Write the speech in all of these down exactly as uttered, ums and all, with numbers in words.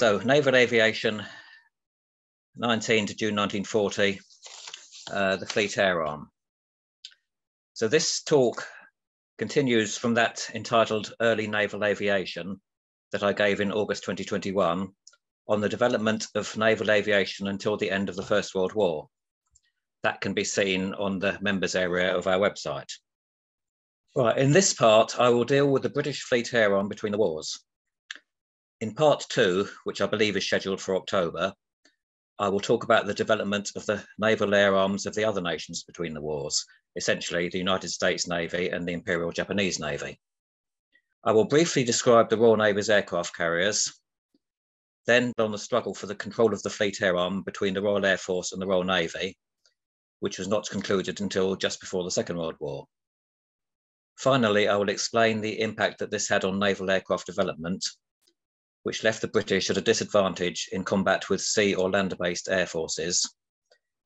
So naval aviation, nineteenth of June nineteen forty, uh, the Fleet Air Arm. So this talk continues from that entitled Early Naval Aviation that I gave in August twenty twenty-one on the development of naval aviation until the end of the First World War. That can be seen on the members area of our website. Right, in this part, I will deal with the British Fleet Air Arm between the wars. In part two, which I believe is scheduled for October, I will talk about the development of the naval air arms of the other nations between the wars, essentially the United States Navy and the Imperial Japanese Navy. I will briefly describe the Royal Navy's aircraft carriers, then on the struggle for the control of the Fleet Air Arm between the Royal Air Force and the Royal Navy, which was not concluded until just before the Second World War. Finally, I will explain the impact that this had on naval aircraft development, which left the British at a disadvantage in combat with sea or land-based air forces,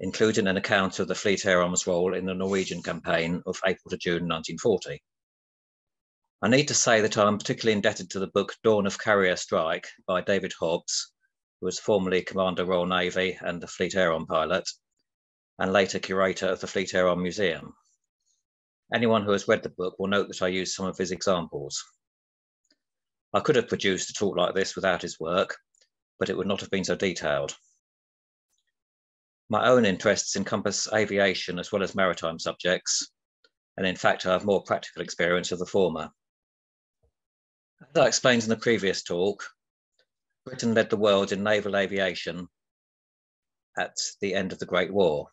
including an account of the Fleet Air Arm's role in the Norwegian campaign of April to June nineteen forty. I need to say that I'm particularly indebted to the book Dawn of Carrier Strike by David Hobbs, who was formerly Commander Royal Navy and the Fleet Air Arm pilot, and later curator of the Fleet Air Arm Museum. Anyone who has read the book will note that I used some of his examples. I could have produced a talk like this without his work, but it would not have been so detailed. My own interests encompass aviation as well as maritime subjects, and in fact I have more practical experience of the former. As I explained in the previous talk, Britain led the world in naval aviation at the end of the Great War.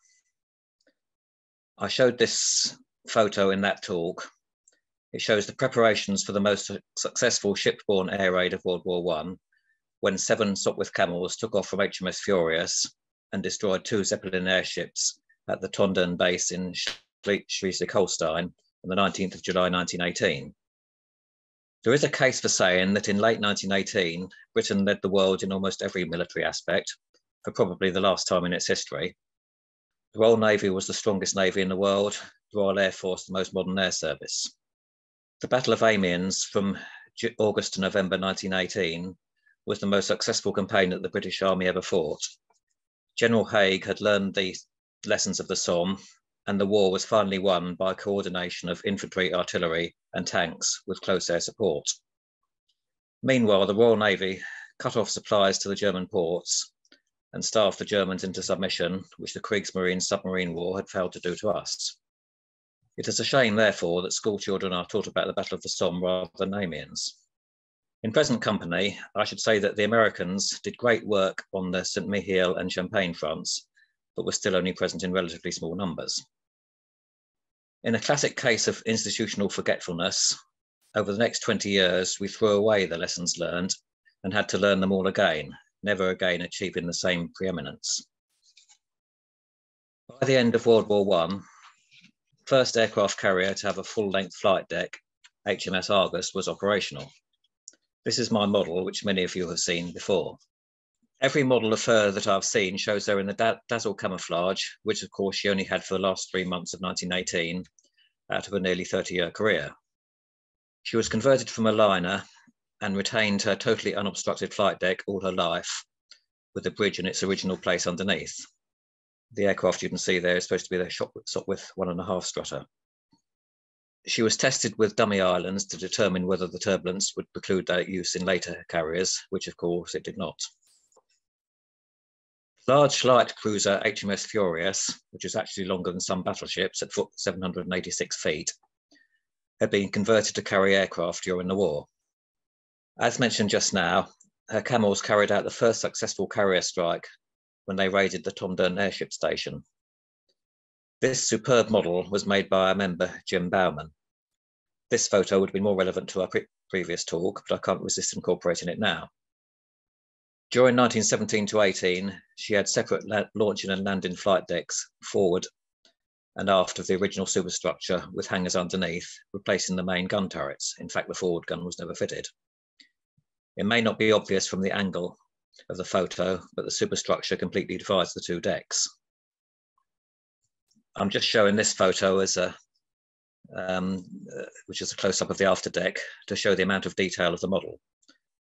I showed this photo in that talk. It shows the preparations for the most successful shipborne air raid of World War One, when seven Sopwith Camels took off from H M S Furious and destroyed two Zeppelin airships at the Tondern base in Schleswig-Holstein on the nineteenth of July nineteen eighteen. There is a case for saying that in late nineteen eighteen, Britain led the world in almost every military aspect, for probably the last time in its history. The Royal Navy was the strongest navy in the world, the Royal Air Force the most modern air service. The Battle of Amiens from August to November nineteen eighteen was the most successful campaign that the British Army ever fought. General Haig had learned the lessons of the Somme, and the war was finally won by coordination of infantry, artillery and tanks with close air support. Meanwhile, the Royal Navy cut off supplies to the German ports and starved the Germans into submission, which the Kriegsmarine submarine war had failed to do to us. It is a shame, therefore, that school children are taught about the Battle of the Somme rather than Amiens. In present company, I should say that the Americans did great work on the Saint-Mihiel and Champagne fronts, but were still only present in relatively small numbers. In a classic case of institutional forgetfulness, over the next twenty years, we threw away the lessons learned and had to learn them all again, never again achieving the same preeminence. By the end of World War One, first aircraft carrier to have a full-length flight deck, H M S Argus, was operational. This is my model, which many of you have seen before. Every model of her that I've seen shows her in the da dazzle camouflage, which of course she only had for the last three months of nineteen eighteen out of a nearly thirty-year career. She was converted from a liner and retained her totally unobstructed flight deck all her life, with the bridge in its original place underneath. The aircraft you can see there is supposed to be the Sopwith one and a half strutter. She was tested with dummy islands to determine whether the turbulence would preclude their use in later carriers, which of course it did not. Large light cruiser H M S Furious, which is actually longer than some battleships at seven hundred eighty-six feet, had been converted to carry aircraft during the war. As mentioned just now, her Camels carried out the first successful carrier strike when they raided the Tondern airship station. This superb model was made by our member, Jim Bauman. This photo would have been more relevant to our pre previous talk, but I can't resist incorporating it now. During nineteen seventeen to eighteen, she had separate launching and landing flight decks forward and aft of the original superstructure with hangars underneath, replacing the main gun turrets. In fact, the forward gun was never fitted. It may not be obvious from the angle of the photo, but the superstructure completely divides the two decks. I'm just showing this photo as a, um, uh, which is a close-up of the after deck, to show the amount of detail of the model.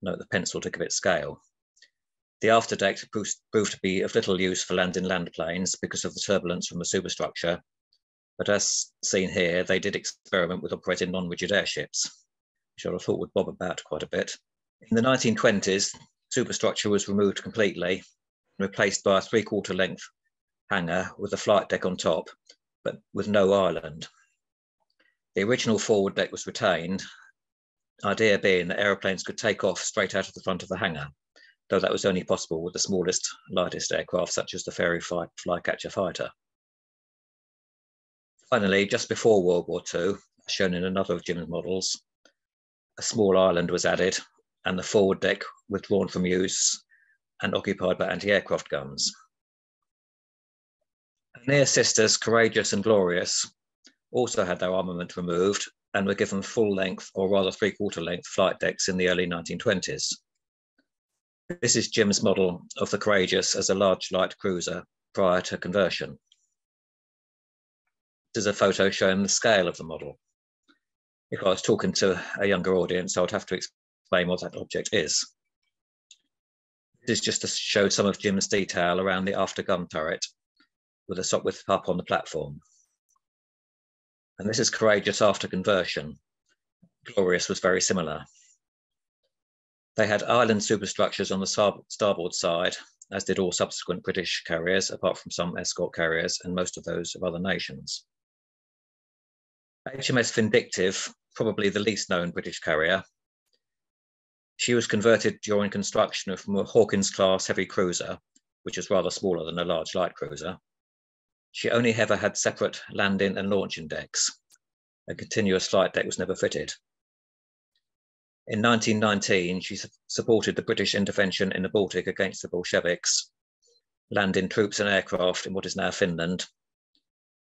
Note the pencil to give it scale. The afterdeck proved to be of little use for land-in-land planes because of the turbulence from the superstructure, but as seen here, they did experiment with operating non-rigid airships, which I thought would bob about quite a bit. In the nineteen twenties, superstructure was removed completely and replaced by a three-quarter length hangar with a flight deck on top, but with no island. The original forward deck was retained, idea being that aeroplanes could take off straight out of the front of the hangar, though that was only possible with the smallest, lightest aircraft, such as the Fairey Flycatcher fighter. Finally, just before World War Two, as shown in another of Jim's models, a small island was added and the forward deck withdrawn from use and occupied by anti-aircraft guns. Near sisters Courageous and Glorious also had their armament removed and were given full length, or rather three-quarter length, flight decks in the early nineteen twenties. This is Jim's model of the Courageous as a large light cruiser prior to conversion. This is a photo showing the scale of the model. If I was talking to a younger audience, I would have to explain what that object is. This is just to show some of Jim's detail around the after gun turret with a Sopwith pup on the platform. And this is Courageous after conversion. Glorious was very similar. They had island superstructures on the starboard side, as did all subsequent British carriers, apart from some escort carriers and most of those of other nations. H M S Vindictive, probably the least known British carrier. She was converted during construction from a Hawkins-class heavy cruiser, which is rather smaller than a large light cruiser. She only ever had separate landing and launching decks. A continuous flight deck was never fitted. In nineteen nineteen, she supported the British intervention in the Baltic against the Bolsheviks, landing troops and aircraft in what is now Finland.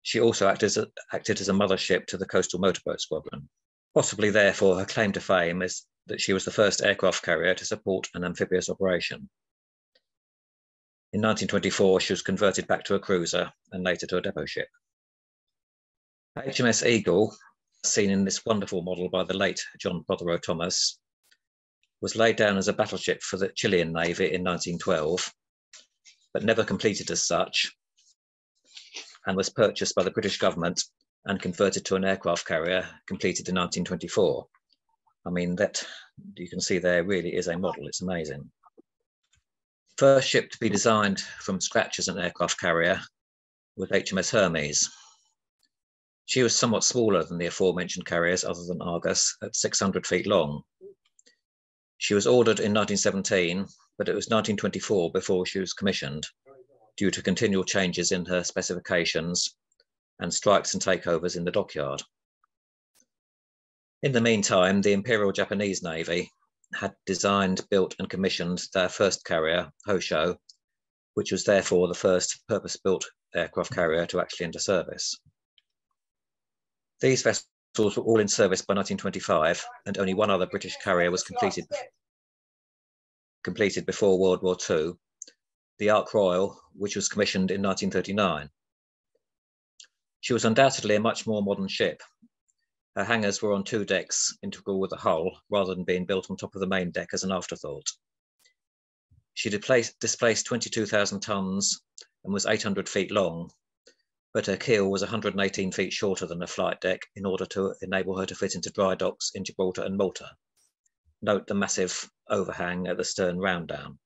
She also acted as a, acted as a mothership to the coastal motorboat squadron. Possibly therefore, her claim to fame is that she was the first aircraft carrier to support an amphibious operation. In nineteen twenty-four, she was converted back to a cruiser and later to a depot ship. H M S Eagle, seen in this wonderful model by the late John Prothero Thomas, was laid down as a battleship for the Chilean Navy in nineteen twelve, but never completed as such, and was purchased by the British government and converted to an aircraft carrier completed in nineteen twenty-four. I mean, that you can see there really is a model, it's amazing. First ship to be designed from scratch as an aircraft carrier was H M S Hermes. She was somewhat smaller than the aforementioned carriers other than Argus, at six hundred feet long. She was ordered in nineteen seventeen, but it was nineteen twenty-four before she was commissioned, due to continual changes in her specifications and strikes and takeovers in the dockyard. In the meantime, the Imperial Japanese Navy had designed, built and commissioned their first carrier, Hosho, which was therefore the first purpose-built aircraft carrier to actually enter service. These vessels were all in service by nineteen twenty-five, and only one other British carrier was completed, completed before World War Two, the Ark Royal, which was commissioned in nineteen thirty-nine. She was undoubtedly a much more modern ship. Her hangars were on two decks, integral with the hull, rather than being built on top of the main deck as an afterthought. She displaced twenty-two thousand tonnes and was eight hundred feet long, but her keel was one hundred eighteen feet shorter than the flight deck in order to enable her to fit into dry docks in Gibraltar and Malta. Note the massive overhang at the stern round down.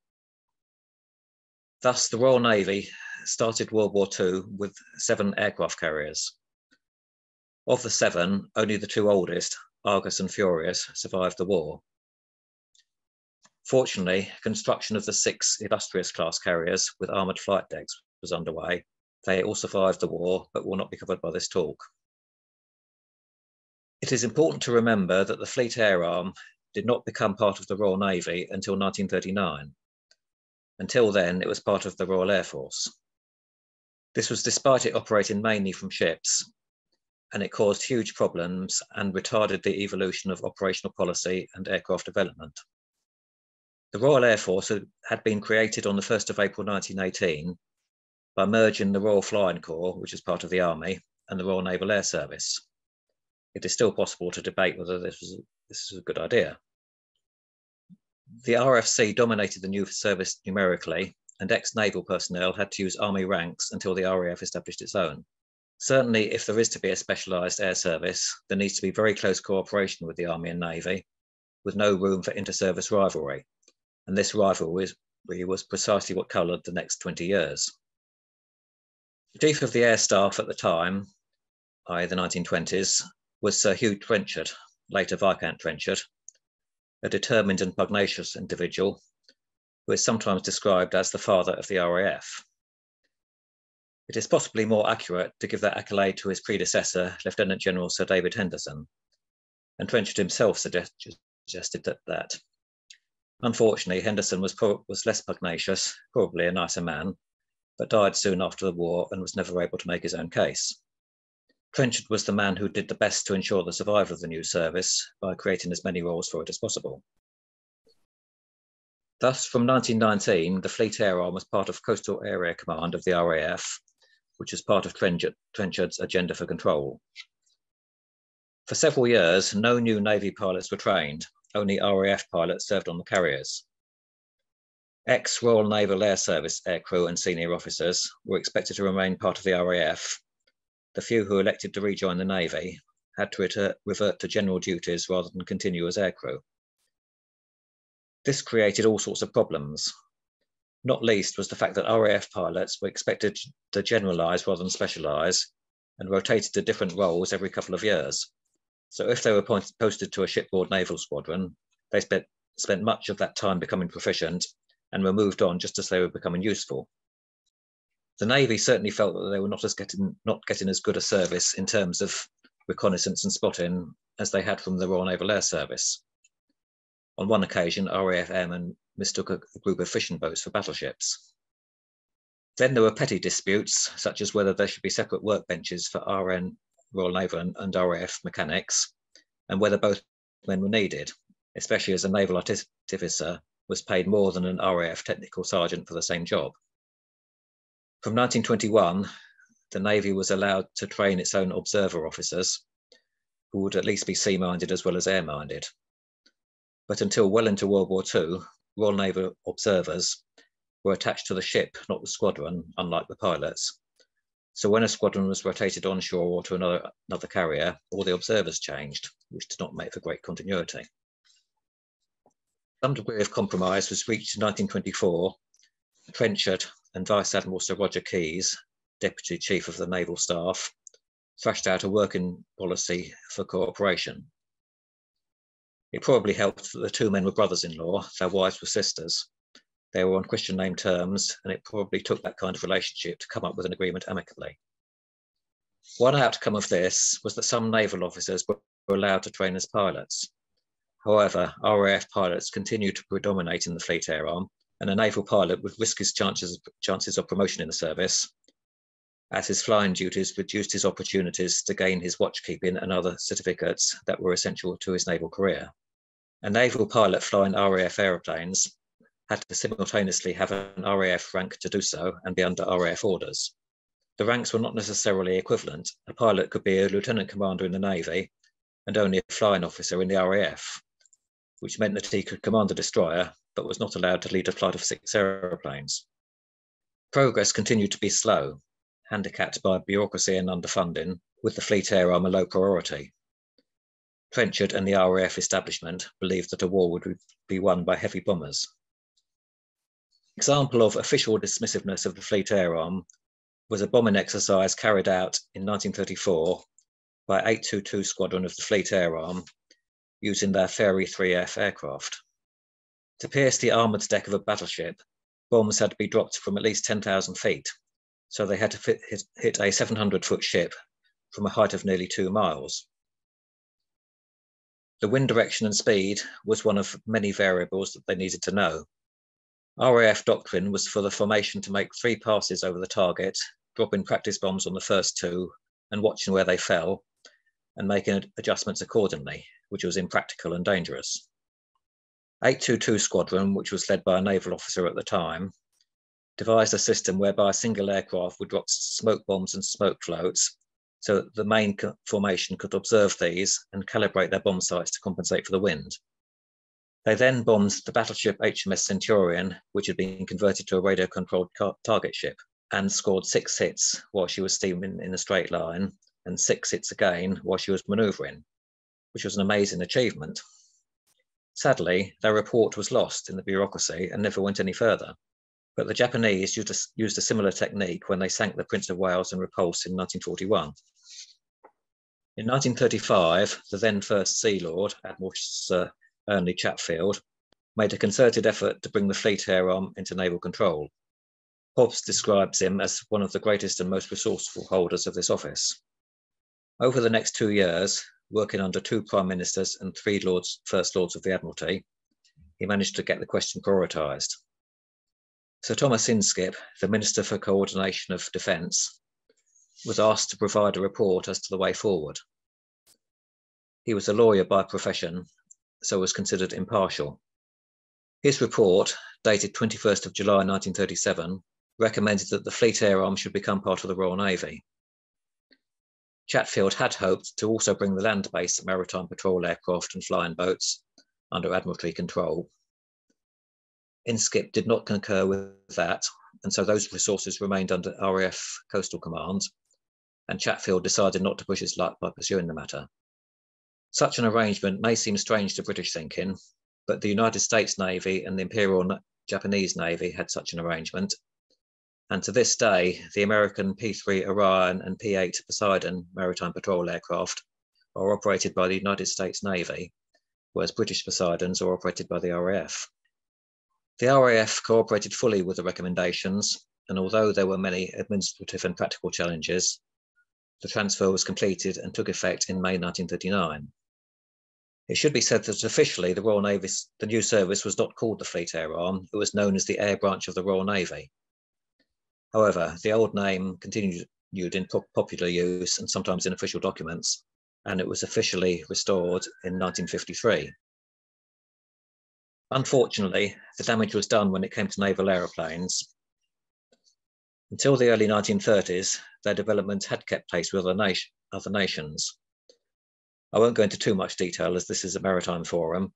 Thus, the Royal Navy started World War Two with seven aircraft carriers. Of the seven, only the two oldest, Argus and Furious, survived the war. Fortunately, construction of the six illustrious class carriers with armoured flight decks was underway. They all survived the war, but will not be covered by this talk. It is important to remember that the Fleet Air Arm did not become part of the Royal Navy until nineteen thirty-nine. Until then, it was part of the Royal Air Force. This was despite it operating mainly from ships, and it caused huge problems and retarded the evolution of operational policy and aircraft development. The Royal Air Force had been created on the first of April nineteen eighteen, by merging the Royal Flying Corps, which is part of the Army, and the Royal Naval Air Service. It is still possible to debate whether this was, this was a good idea. The R F C dominated the new service numerically, and ex-naval personnel had to use army ranks until the R A F established its own. Certainly, if there is to be a specialised air service, there needs to be very close cooperation with the Army and Navy, with no room for inter-service rivalry. And this rivalry was precisely what coloured the next twenty years. The Chief of the Air Staff at the time, that is the nineteen twenties, was Sir Hugh Trenchard, later Viscount Trenchard, a determined and pugnacious individual who is sometimes described as the father of the R A F. It is possibly more accurate to give that accolade to his predecessor, Lieutenant General Sir David Henderson, and Trenchard himself suggested that. that. Unfortunately, Henderson was, was less pugnacious, probably a nicer man, but died soon after the war and was never able to make his own case. Trenchard was the man who did the best to ensure the survival of the new service by creating as many roles for it as possible. Thus, from nineteen nineteen, the Fleet Air Arm was part of Coastal Area Command of the R A F, which was part of Trenchard, Trenchard's agenda for control. For several years, no new Navy pilots were trained, only R A F pilots served on the carriers. Ex-Royal Naval Air Service aircrew and senior officers were expected to remain part of the R A F. The few who elected to rejoin the Navy had to revert to general duties rather than continue as aircrew. This created all sorts of problems. Not least was the fact that R A F pilots were expected to generalise rather than specialise and rotated to different roles every couple of years. So if they were posted to a shipboard naval squadron, they spent, spent much of that time becoming proficient and were moved on just as they were becoming useful. The Navy certainly felt that they were not, as getting, not getting as good a service in terms of reconnaissance and spotting as they had from the Royal Naval Air Service. On one occasion, R A F airmen mistook a group of fishing boats for battleships. Then there were petty disputes, such as whether there should be separate workbenches for R N, Royal Naval, and R A F mechanics, and whether both men were needed, especially as a naval artificer was paid more than an R A F technical sergeant for the same job. From nineteen twenty-one, the Navy was allowed to train its own observer officers, who would at least be sea-minded as well as air-minded. But until well into World War Two, Royal Naval observers were attached to the ship, not the squadron, unlike the pilots. So when a squadron was rotated onshore or to another, another carrier, all the observers changed, which did not make for great continuity. Some degree of compromise was reached in nineteen twenty-four. Trenchard and Vice Admiral Sir Roger Keyes, Deputy Chief of the Naval Staff, thrashed out a working policy for cooperation. It probably helped that the two men were brothers-in-law, their wives were sisters. They were on Christian name terms, and it probably took that kind of relationship to come up with an agreement amicably. One outcome of this was that some naval officers were allowed to train as pilots. However, R A F pilots continued to predominate in the Fleet Air Arm, and a naval pilot would risk his chances, chances of promotion in the service, as his flying duties reduced his opportunities to gain his watchkeeping and other certificates that were essential to his naval career. A naval pilot flying R A F aeroplanes had to simultaneously have an R A F rank to do so and be under R A F orders. The ranks were not necessarily equivalent. A pilot could be a lieutenant commander in the Navy and only a flying officer in the R A F, which meant that he could command a destroyer but was not allowed to lead a flight of six aeroplanes. Progress continued to be slow, handicapped by bureaucracy and underfunding, with the Fleet Air Arm a low priority. Trenchard and the R A F establishment believed that a war would be won by heavy bombers. Example of official dismissiveness of the Fleet Air Arm was a bombing exercise carried out in nineteen thirty-four by eight two two squadron of the Fleet Air Arm using their Fairey three F aircraft. To pierce the armoured deck of a battleship, bombs had to be dropped from at least ten thousand feet. So they had to fit, hit, hit a seven hundred foot ship from a height of nearly two miles. The wind direction and speed was one of many variables that they needed to know. R A F doctrine was for the formation to make three passes over the target, dropping practice bombs on the first two and watching where they fell and making adjustments accordingly, which was impractical and dangerous. eight two two squadron, which was led by a naval officer at the time, devised a system whereby a single aircraft would drop smoke bombs and smoke floats so that the main formation could observe these and calibrate their bomb sites to compensate for the wind. They then bombed the battleship H M S Centurion, which had been converted to a radio-controlled target ship, and scored six hits while she was steaming in a straight line, and six hits again while she was manoeuvring, which was an amazing achievement. Sadly, their report was lost in the bureaucracy and never went any further. But the Japanese used a, used a similar technique when they sank the Prince of Wales and Repulse in nineteen forty-one. In nineteen thirty-five, the then First Sea Lord, Admiral Sir Ernley Chatfield, made a concerted effort to bring the Fleet Air Arm into naval control. Hobbes describes him as one of the greatest and most resourceful holders of this office. Over the next two years, working under two prime ministers and three lords, first lords of the Admiralty, he managed to get the question prioritised. Sir Thomas Inskip, the Minister for Coordination of Defence, was asked to provide a report as to the way forward. He was a lawyer by profession, so was considered impartial. His report, dated twenty-first of July nineteen thirty-seven, recommended that the Fleet Air Arm should become part of the Royal Navy. Chatfield had hoped to also bring the land-based maritime patrol aircraft and flying boats under Admiralty control. Inskip did not concur with that, and so those resources remained under R A F Coastal Command, and Chatfield decided not to push his luck by pursuing the matter. Such an arrangement may seem strange to British thinking, but the United States Navy and the Imperial Japanese Navy had such an arrangement, and to this day, the American P three Orion and P eight Poseidon maritime patrol aircraft are operated by the United States Navy, whereas British Poseidons are operated by the R A F. The R A F cooperated fully with the recommendations, and although there were many administrative and practical challenges, the transfer was completed and took effect in May nineteen thirty-nine. It should be said that officially the Royal Navy, the new service was not called the Fleet Air Arm, it was known as the Air Branch of the Royal Navy. However, the old name continued in popular use and sometimes in official documents, and it was officially restored in nineteen fifty-three. Unfortunately, the damage was done when it came to naval aeroplanes. Until the early nineteen thirties, their development had kept pace with other, nation, other nations. I won't go into too much detail as this is a maritime forum,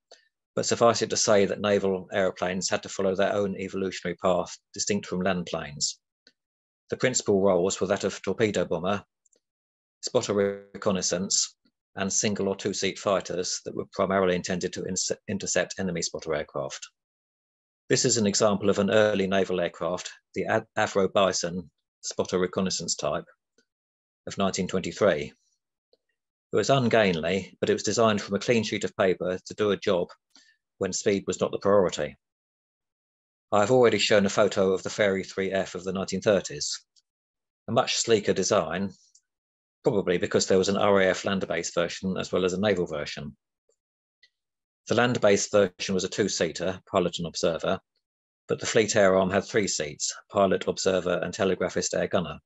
but suffice it to say that naval aeroplanes had to follow their own evolutionary path distinct from land planes. The principal roles were that of torpedo bomber, spotter reconnaissance, and single or two-seat fighters that were primarily intended to inter intercept enemy spotter aircraft. This is an example of an early naval aircraft, the Ad Avro Bison spotter reconnaissance type of nineteen twenty-three. It was ungainly, but it was designed from a clean sheet of paper to do a job when speed was not the priority. I've already shown a photo of the Fairey three F of the nineteen thirties, a much sleeker design, probably because there was an R A F land-based version as well as a naval version. The land-based version was a two-seater, pilot and observer, but the Fleet Air Arm had three seats, pilot, observer and telegraphist air gunner,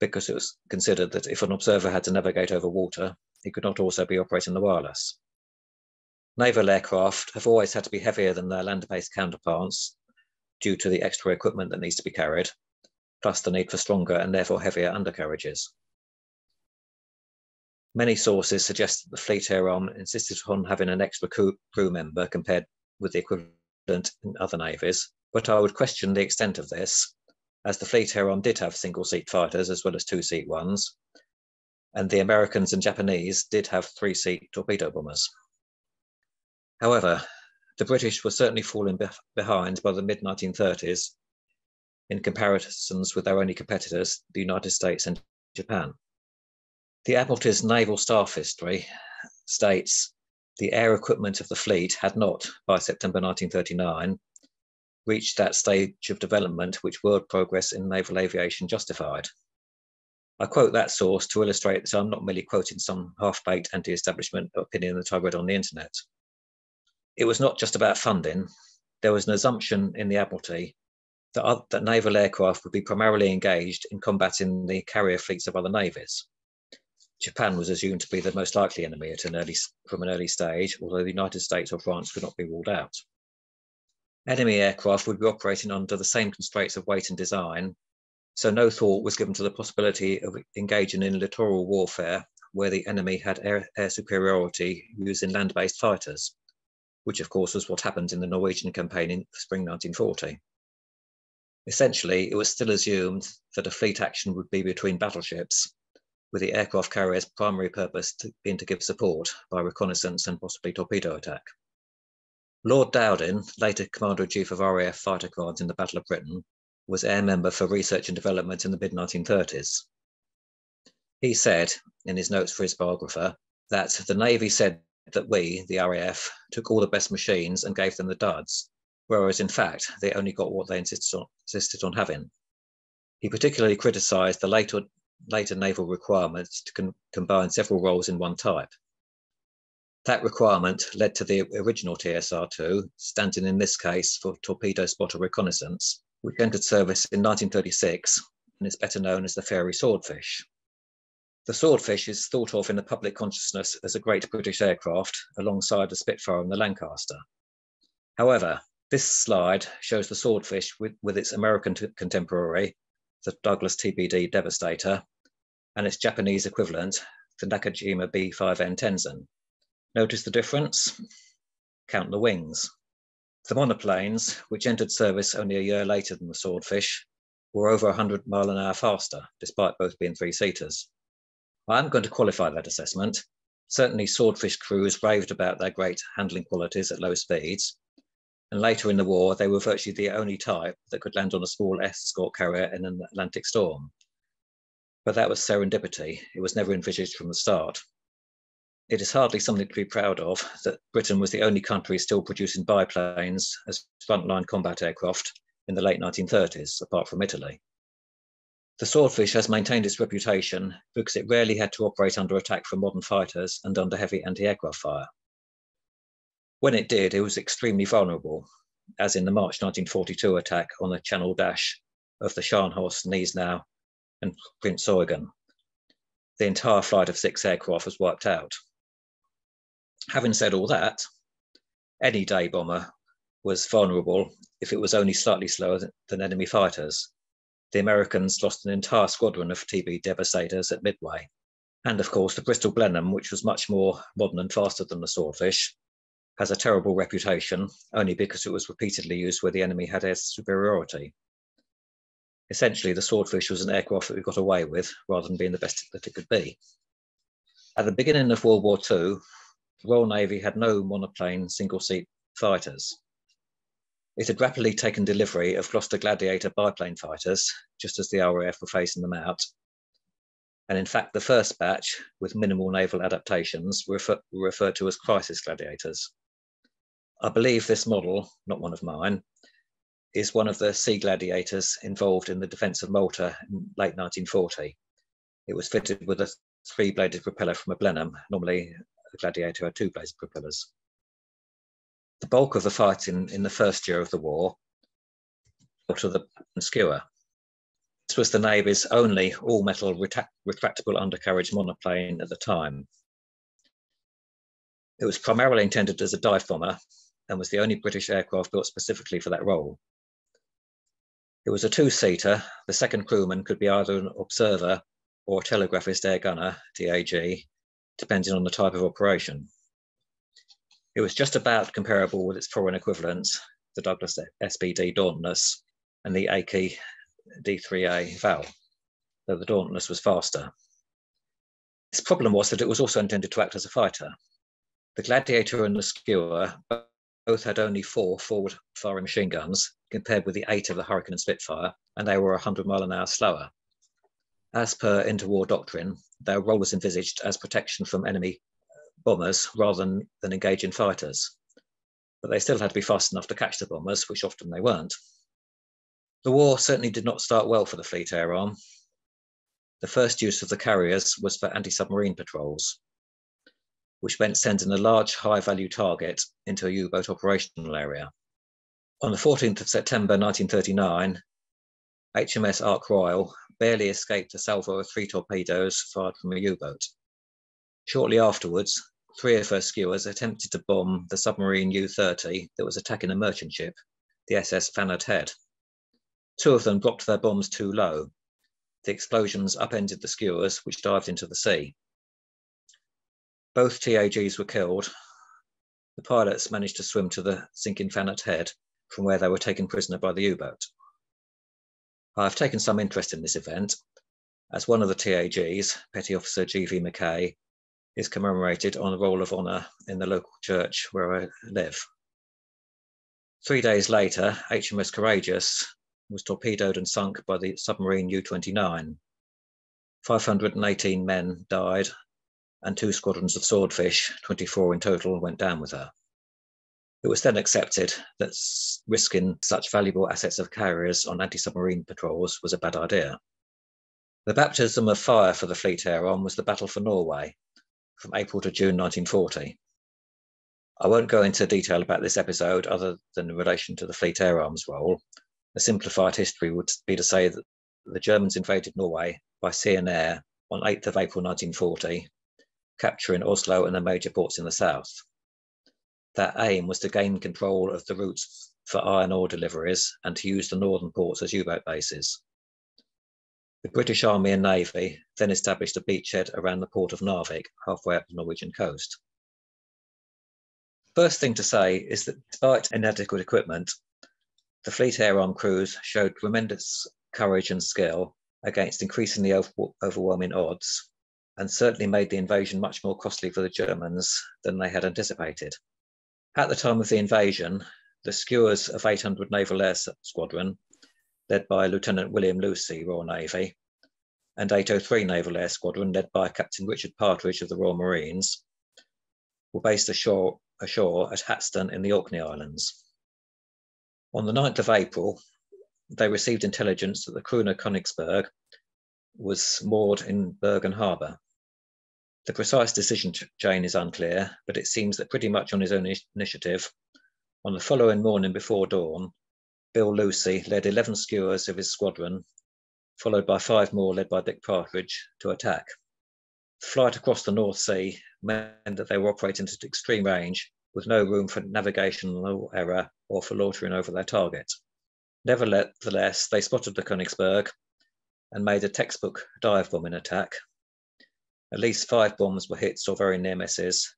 because it was considered that if an observer had to navigate over water, he could not also be operating the wireless. Naval aircraft have always had to be heavier than their land-based counterparts, due to the extra equipment that needs to be carried, plus the need for stronger and therefore heavier undercarriages. Many sources suggest that the Fleet Air Arm insisted on having an extra crew, crew member compared with the equivalent in other navies, but I would question the extent of this, as the Fleet Air Arm did have single-seat fighters as well as two-seat ones, and the Americans and Japanese did have three-seat torpedo bombers. However, the British were certainly falling be behind by the mid nineteen thirties in comparisons with their only competitors, the United States and Japan. The Admiralty's naval staff history states the air equipment of the fleet had not, by September nineteen thirty-nine, reached that stage of development which world progress in naval aviation justified. I quote that source to illustrate that I'm not merely quoting some half-baked anti-establishment opinion that I read on the internet. It was not just about funding. There was an assumption in the Admiralty that, uh, that naval aircraft would be primarily engaged in combating the carrier fleets of other navies. Japan was assumed to be the most likely enemy at an early, from an early stage, although the United States or France could not be ruled out. Enemy aircraft would be operating under the same constraints of weight and design, so no thought was given to the possibility of engaging in littoral warfare where the enemy had air, air superiority using land-based fighters, which of course was what happened in the Norwegian campaign in spring nineteen forty. Essentially, it was still assumed that a fleet action would be between battleships, with the aircraft carrier's primary purpose being to give support by reconnaissance and possibly torpedo attack. Lord Dowden, later Commander-in-Chief of R A F Fighter Commands in the Battle of Britain, was air member for research and development in the mid nineteen thirties. He said, in his notes for his biographer, that the Navy said that we, the R A F, took all the best machines and gave them the duds, whereas in fact they only got what they insisted on, insisted on having. He particularly criticised the later, later naval requirements to com combine several roles in one type. That requirement led to the original T S R two, standing in this case for torpedo spotter reconnaissance, which entered service in nineteen thirty-six and is better known as the Fairey Swordfish. The Swordfish is thought of in the public consciousness as a great British aircraft alongside the Spitfire and the Lancaster. However, this slide shows the Swordfish with, with its American contemporary, the Douglas T B D Devastator, and its Japanese equivalent, the Nakajima B five N Tenzen. Notice the difference? Count the wings. The monoplanes, which entered service only a year later than the Swordfish, were over one hundred mile an hour faster, despite both being three-seaters. I am going to qualify that assessment. Certainly Swordfish crews raved about their great handling qualities at low speeds, and later in the war they were virtually the only type that could land on a small escort carrier in an Atlantic storm. But that was serendipity. It was never envisaged from the start. It is hardly something to be proud of that Britain was the only country still producing biplanes as frontline combat aircraft in the late nineteen thirties, apart from Italy. The Swordfish has maintained its reputation because it rarely had to operate under attack from modern fighters and under heavy anti-aircraft fire. When it did, it was extremely vulnerable, as in the March nineteen forty-two attack on the Channel Dash of the Scharnhorst, Gneisenau and Prince Eugen. The entire flight of six aircraft was wiped out. Having said all that, any day bomber was vulnerable if it was only slightly slower than enemy fighters. The Americans lost an entire squadron of T B Devastators at Midway. And of course, the Bristol Blenheim, which was much more modern and faster than the Swordfish, has a terrible reputation only because it was repeatedly used where the enemy had air superiority. Essentially, the Swordfish was an aircraft that we got away with rather than being the best that it could be. At the beginning of World War Two, the Royal Navy had no monoplane single-seat fighters. It had rapidly taken delivery of Gloucester Gladiator biplane fighters, just as the R A F were phasing them out. And in fact, the first batch, with minimal naval adaptations, were refer were referred to as crisis gladiators. I believe this model, not one of mine, is one of the sea gladiators involved in the defence of Malta in late nineteen forty. It was fitted with a three-bladed propeller from a Blenheim, normally the Gladiator had two bladed propellers. The bulk of the fighting in the first year of the war fell to the skewer. This was the Navy's only all-metal retractable undercarriage monoplane at the time. It was primarily intended as a dive bomber and was the only British aircraft built specifically for that role. It was a two-seater. The second crewman could be either an observer or a telegraphist air gunner, T A G, depending on the type of operation. It was just about comparable with its foreign equivalents, the Douglas S B D Dauntless and the Aki D three A Val, though the Dauntless was faster. Its problem was that it was also intended to act as a fighter. The Gladiator and the Skua both had only four forward firing machine guns compared with the eight of the Hurricane and Spitfire, and they were one hundred mile an hour slower. As per interwar doctrine, their role was envisaged as protection from enemy bombers rather than, than engaging fighters. But they still had to be fast enough to catch the bombers, which often they weren't. The war certainly did not start well for the Fleet Air Arm. The first use of the carriers was for anti-submarine patrols, which meant sending a large high-value target into a U-boat operational area. On the fourteenth of September nineteen thirty-nine, H M S Ark Royal barely escaped a salvo of three torpedoes fired from a U-boat. Shortly afterwards, three of her skuas attempted to bomb the submarine U thirty that was attacking a merchant ship, the S S Fannad Head. Two of them dropped their bombs too low. The explosions upended the skuas, which dived into the sea. Both T A Gs were killed, the pilots managed to swim to the sinking fan at head, from where they were taken prisoner by the U-boat. I have taken some interest in this event, as one of the T A Gs, Petty Officer G V McKay, is commemorated on the roll of honour in the local church where I live. Three days later, H M S Courageous was torpedoed and sunk by the submarine U twenty-nine. five hundred eighteen men died, and two squadrons of swordfish, twenty-four in total, went down with her. It was then accepted that risking such valuable assets of carriers on anti-submarine patrols was a bad idea. The baptism of fire for the Fleet Air Arm was the Battle for Norway, from April to June nineteen forty. I won't go into detail about this episode other than in relation to the Fleet Air Arm's role. A simplified history would be to say that the Germans invaded Norway by sea and air on eighth of April nineteen forty, capturing Oslo and the major ports in the south. Their aim was to gain control of the routes for iron ore deliveries and to use the northern ports as U-boat bases. The British Army and Navy then established a beachhead around the port of Narvik, halfway up the Norwegian coast. First thing to say is that despite inadequate equipment, the Fleet Air Arm crews showed tremendous courage and skill against increasingly over overwhelming odds, and certainly made the invasion much more costly for the Germans than they had anticipated. At the time of the invasion, the skuas of eight hundred Naval Air Squadron, led by Lieutenant William Lucy, Royal Navy, and eight oh three Naval Air Squadron, led by Captain Richard Partridge of the Royal Marines, were based ashore, ashore at Hatston in the Orkney Islands. On the ninth of April, they received intelligence that the Krone Königsberg was moored in Bergen Harbour. The precise decision chain is unclear, but it seems that pretty much on his own initiative, on the following morning before dawn, Bill Lucy led eleven skuas of his squadron, followed by five more led by Dick Partridge, to attack. The flight across the North Sea meant that they were operating at extreme range with no room for navigational error or for loitering over their target. Nevertheless, they spotted the Königsberg and made a textbook dive bombing attack. At least five bombs were hits or very near misses,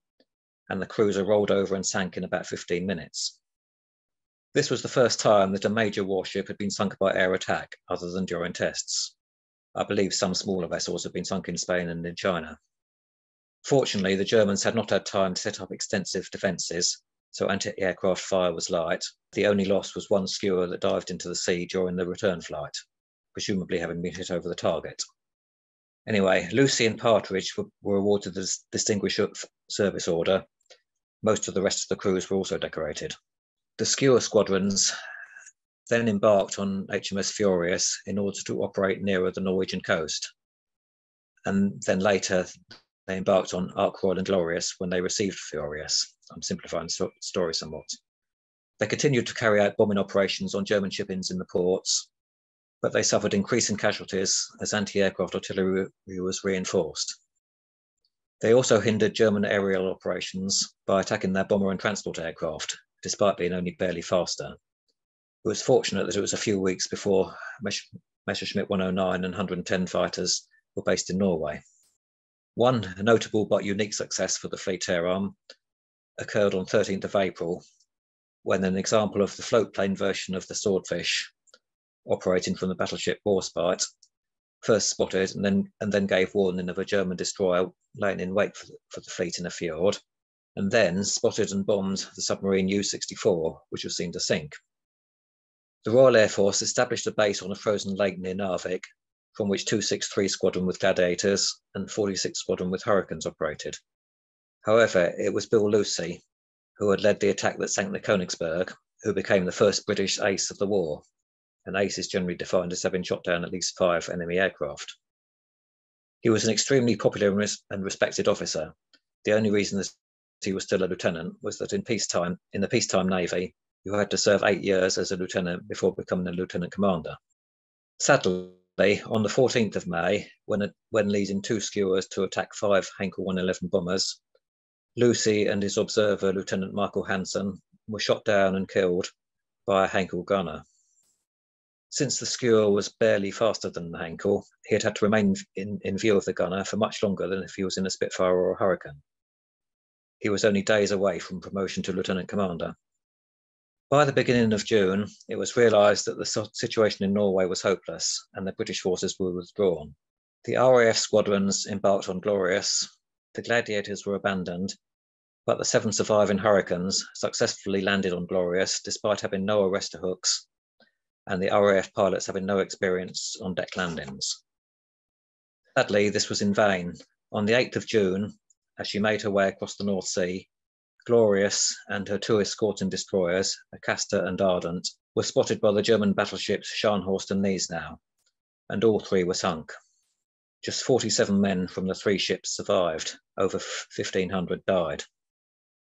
and the cruiser rolled over and sank in about fifteen minutes. This was the first time that a major warship had been sunk by air attack, other than during tests. I believe some smaller vessels have been sunk in Spain and in China. Fortunately, the Germans had not had time to set up extensive defences, so anti-aircraft fire was light. The only loss was one skua that dived into the sea during the return flight, presumably having been hit over the target. Anyway, Lucy and Partridge were awarded the Distinguished Service Order. Most of the rest of the crews were also decorated. The skua squadrons then embarked on H M S Furious in order to operate nearer the Norwegian coast. And then later, they embarked on Ark Royal and Glorious when they received Furious. I'm simplifying the story somewhat. They continued to carry out bombing operations on German shippings in the ports, but they suffered increasing casualties as anti-aircraft artillery was reinforced. They also hindered German aerial operations by attacking their bomber and transport aircraft, despite being only barely faster. It was fortunate that it was a few weeks before Messerschmitt one oh nine and one hundred ten fighters were based in Norway. One notable but unique success for the Fleet Air Arm occurred on thirteenth of April, when an example of the floatplane version of the Swordfish, operating from the battleship Warspite, first spotted and then, and then gave warning of a German destroyer laying in wait for the, for the fleet in a fjord, and then spotted and bombed the submarine U sixty-four, which was seen to sink. The Royal Air Force established a base on a frozen lake near Narvik, from which two sixty-three Squadron with Gladiators and forty-six Squadron with Hurricanes operated. However, it was Bill Lucy who had led the attack that sank the Königsberg, who became the first British ace of the war. An ace is generally defined as having shot down at least five enemy aircraft. He was an extremely popular and, res and respected officer. The only reason that he was still a lieutenant was that in peacetime, in the peacetime Navy, you had to serve eight years as a lieutenant before becoming a lieutenant commander. Sadly, on the fourteenth of May, when, a, when leading two skuas to attack five Henkel one eleven bombers, Lucy and his observer, Lieutenant Michael Hansen, were shot down and killed by a Henkel gunner. Since the skua was barely faster than the Henkel, he had had to remain in, in view of the gunner for much longer than if he was in a Spitfire or a Hurricane. he was only days away from promotion to lieutenant commander. By the beginning of June, it was realised that the situation in Norway was hopeless and the British forces were withdrawn. The R A F squadrons embarked on Glorious, the Gladiators were abandoned, but the seven surviving Hurricanes successfully landed on Glorious despite having no arrestor hooks and the R A F pilots having no experience on deck landings. Sadly, this was in vain. On the eighth of June, as she made her way across the North Sea, Glorious and her two escorting destroyers, Acasta and Ardent, were spotted by the German battleships Scharnhorst and Gneisenau, and all three were sunk. Just forty-seven men from the three ships survived, over fifteen hundred died.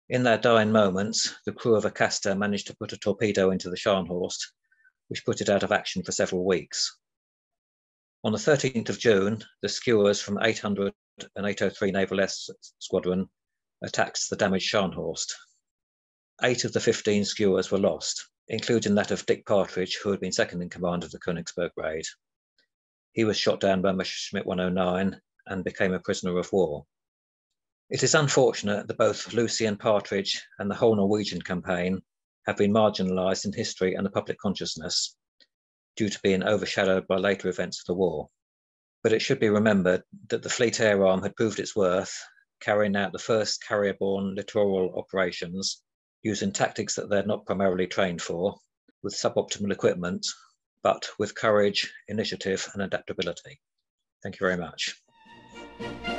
In their dying moments, the crew of Acasta managed to put a torpedo into the Scharnhorst, which put it out of action for several weeks. On the thirteenth of June, the skewers from eight hundred and eight oh three Naval Air Squadron attacked the damaged Scharnhorst. Eight of the fifteen skewers were lost, including that of Dick Partridge, who had been second in command of the Königsberg raid. He was shot down by Messerschmitt one oh nine and became a prisoner of war. It is unfortunate that both Lucy and Partridge and the whole Norwegian campaign have been marginalised in history and the public consciousness due to being overshadowed by later events of the war. But it should be remembered that the Fleet Air Arm had proved its worth, carrying out the first carrier-borne littoral operations, using tactics that they're not primarily trained for, with suboptimal equipment, but with courage, initiative, and adaptability. Thank you very much.